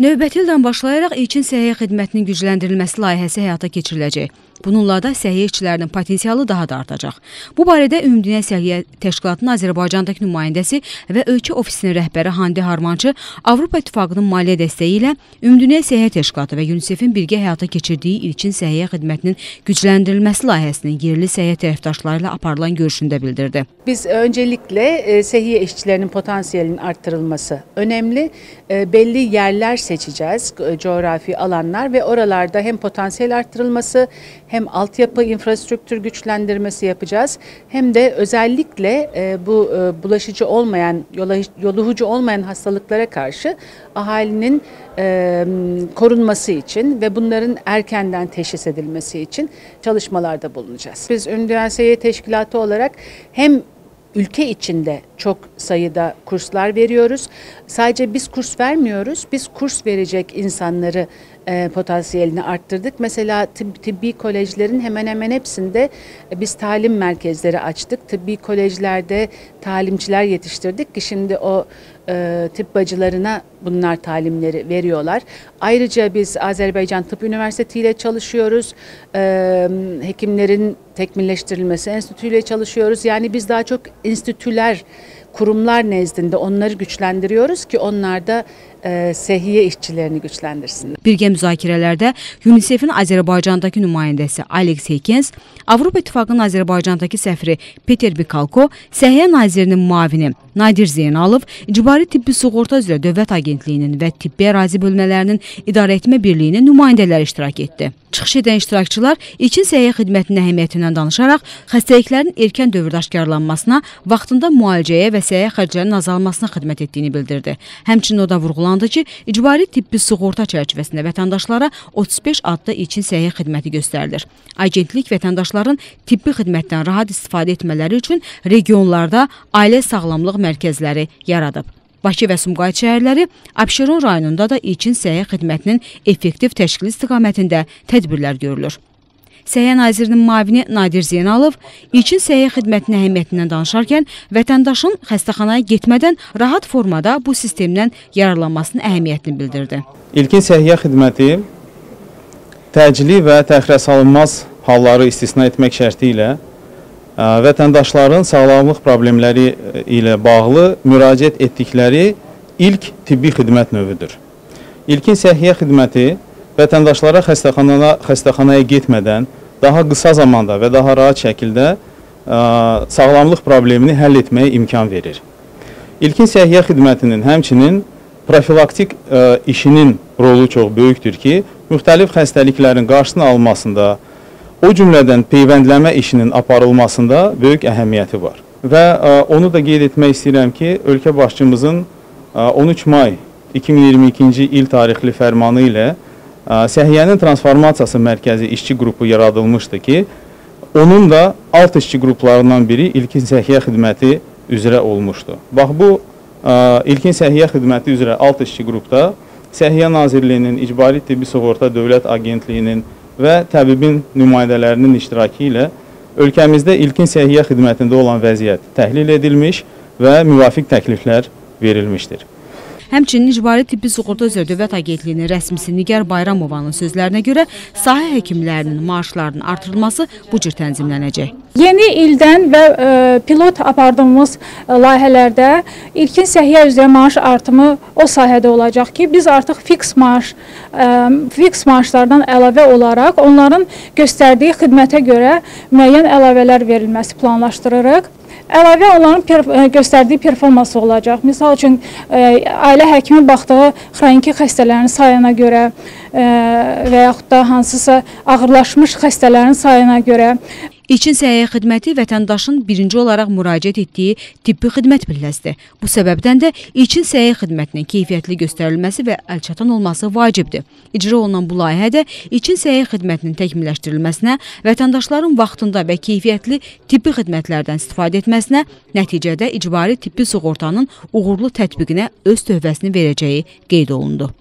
Növbəti ildən başlayaraq ilkin səhiyyə xidmətinin gücləndirilməsi layihəsi həyata keçiriləcək. Bununla da səhiyyə işçilərinin potensialı daha da artacaq. Bu barədə Ümdünel Sähiyyə Təşkilatının Azərbaycandakı nümayəndəsi və ölkə ofisinin rəhbəri Handi Harmancı Avrupa İttifaqının maliyyə dəstəyi ilə Ümdünel Sähiyyə Təşkilatı və UNICEF-in birgə həyata keçirdiyi ilkin səhiyyə xidmətinin gücləndirilməsi layihəsinin yerli səhiyyə tərəfdaşları ilə aparılan görüşündə bildirdi. Biz öncelikle səhiyyə işçilərinin potansiyelinin artırılması önemli. Belli yerler seçeceğiz, coğrafi alanlar ve oralarda hem potansiyel artırılması hem altyapı, infrastruktür güçlendirmesi yapacağız. Hem de özellikle bu bulaşıcı olmayan, yoluhucu olmayan hastalıklara karşı ahalinin korunması için ve bunların erkenden teşhis edilmesi için çalışmalarda bulunacağız. Biz Ümdünel Sähiyyə Teşkilatı olarak hem ülke içinde çok sayıda kurslar veriyoruz. Sadece biz kurs vermiyoruz, biz kurs verecek insanları potansiyelini arttırdık. Mesela tıbbi kolejlerin hemen hepsinde biz talim merkezleri açtık. Tıbbi kolejlerde talimciler yetiştirdik ki şimdi o tıp bacılarına bunlar talimleri veriyorlar. Ayrıca biz Azerbaycan Tıp Üniversitesi ile çalışıyoruz. Hekimlerin Tekmilleştirilmesi Enstitü ile çalışıyoruz. Yani biz daha çok enstitüler, kurumlar nezdinde onları güçlendiriyoruz ki onlar da səhiyyə işçilərini gücləndirsin. Birgə müzakirələrdə UNICEF-in Azərbaycandakı nümayəndəsi Aleksey Kens, Avropa İttifaqının Azərbaycandakı səfiri Peter Bikalko, Səhiyyə Nazirinin müavini Nadir Zeynalov, İcbari Tibbi Sığorta üzrə Dövlət Agentliyinin və Tibbi Ərazi Bölmələrinin İdarəetmə Birliyinin nümayəndələri iştirak etdi. Çıxış edən iştirakçılar ilkin səhiyyə xidmətinin əhəmiyyətindən danışaraq xəstəliklərin erkən dövrdə aşkarlanmasına, vaxtında müalicəyə və səhiyyə xərclərinin azalmasına xidmət etdiyini bildirdi. Həmçinin o da vurğuladı ki, icbari tibbi sığorta çərçivəsində vətəndaşlara 35 adda ilkin səhiyyə xidməti göstərilir. Agentlik vətəndaşların tibbi xidmətdən rahat istifadə etmələri üçün regionlarda ailə sağlamlıq mərkəzləri yaradıb. Bakı və Sumqayıt şəhərləri Abşeron rayonunda da ilkin səhiyyə xidmətinin effektiv təşkili istiqamətində tədbirlər görülür. Səhiyyə Nazirinin müavini Nadir Zeynalov ilkin səhiyyə xidmətinin əhəmiyyətindən danışarkən vətəndaşın xəstəxanaya getmədən rahat formada bu sistemdən yararlanmasının əhəmiyyətini bildirdi. İlkin səhiyyə xidməti təcili və təxirə salınmaz halları istisna etmək şərti ilə vətəndaşların sağlamlıq problemləri ilə bağlı müraciət etdikləri ilk tibbi xidmət növüdür. İlkin səhiyyə xidməti vətəndaşlara xəstəxanaya getmədən daha qısa zamanda və daha rahat şəkildə sağlamlıq problemini həll etməyə imkan verir. İlkin səhiyyə xidmətinin həmçinin profilaktik işinin rolu çox böyükdür ki, müxtəlif xəstəliklərin qarşısını almasında, o cümlədən peyvəndləmə işinin aparılmasında böyük əhəmiyyəti var. Və onu da qeyd etmək istəyirəm ki, ölkə başçımızın 13 may 2022-ci il tarixli fərmanı ilə Səhiyyənin Transformasiyası Mərkəzi İşçi Qrupu yaradılmışdı ki, onun da alt işçi qruplarından biri ilkin səhiyyə xidməti üzrə olmuşdu. Bax, bu ilkin səhiyyə xidməti üzrə alt işçi qrupda Səhiyyə Nazirliyinin, İcbari Tibbi Sığorta Dövlət Agentliyinin və təbibin nümayəndələrinin iştirakı ilə ölkəmizdə ilkin səhiyyə xidmətində olan vəziyyət təhlil edilmiş və müvafiq təkliflər verilmişdir. Həmçinin İcbari Tibbi Sığorta üzrə Dövlət Agentliyinin rəsmisi Nigar Bayramovanın sözlərinə görə sahə həkimlərinin maaşlarının artırılması bu cür tənzimlənəcək. Yeni ildən və pilot apardığımız layihələrdə ilkin səhiyyə üzrə maaş artımı o sahədə olacaq ki, biz artıq fiks maaşlardan əlavə olaraq onların göstərdiyi xidmətə görə müəyyən əlavələr verilməsi planlaşdırırıq. Əlavə onların göstərdiyi performansı olacaq. Misal üçün, ailə həkimi baxdığı xroniki xəstələrin sayına görə və yaxud da hansısa ağırlaşmış xəstələrin sayına görə. İlkin səhiyyə xidməti vətəndaşın birinci olaraq müraciət etdiyi tibbi xidmət pilləsidir. Bu səbəbdən də ilkin səhiyyə xidmətinin keyfiyyətli göstərilməsi və əlçatan olması vacibdir. İcra olunan bu layihədə ilkin səhiyyə xidmətinin təkmilləşdirilməsinə, vətəndaşların vaxtında və keyfiyyətli tibbi xidmətlərdən istifadə etməsinə, nəticədə icbari tibbi sığortanın uğurlu tətbiqinə öz töhfəsini verəcəyi qeyd olundu.